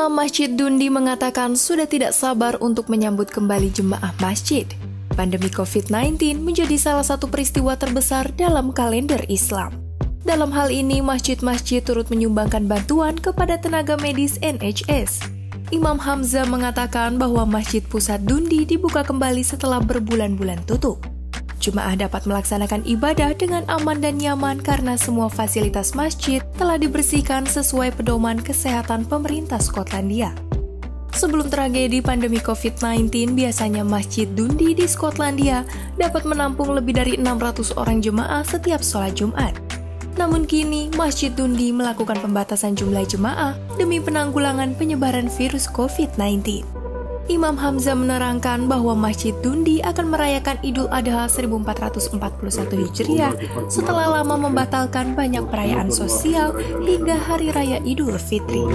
Imam Masjid Dundee mengatakan sudah tidak sabar untuk menyambut kembali jemaah masjid. Pandemi COVID-19 menjadi salah satu peristiwa terbesar dalam kalender Islam. Dalam hal ini, masjid-masjid turut menyumbangkan bantuan kepada tenaga medis NHS. Imam Hamza mengatakan bahwa Masjid Pusat Dundee dibuka kembali setelah berbulan-bulan tutup. Jemaah dapat melaksanakan ibadah dengan aman dan nyaman karena semua fasilitas masjid telah dibersihkan sesuai pedoman kesehatan pemerintah Skotlandia. Sebelum tragedi pandemi COVID-19, biasanya Masjid Dundee di Skotlandia dapat menampung lebih dari 600 orang jemaah setiap sholat Jumat. Namun kini, Masjid Dundee melakukan pembatasan jumlah jemaah demi penanggulangan penyebaran virus COVID-19. Imam Hamza menerangkan bahwa Masjid Dundee akan merayakan Idul Adha 1441 Hijriah setelah lama membatalkan banyak perayaan sosial hingga Hari Raya Idul Fitri.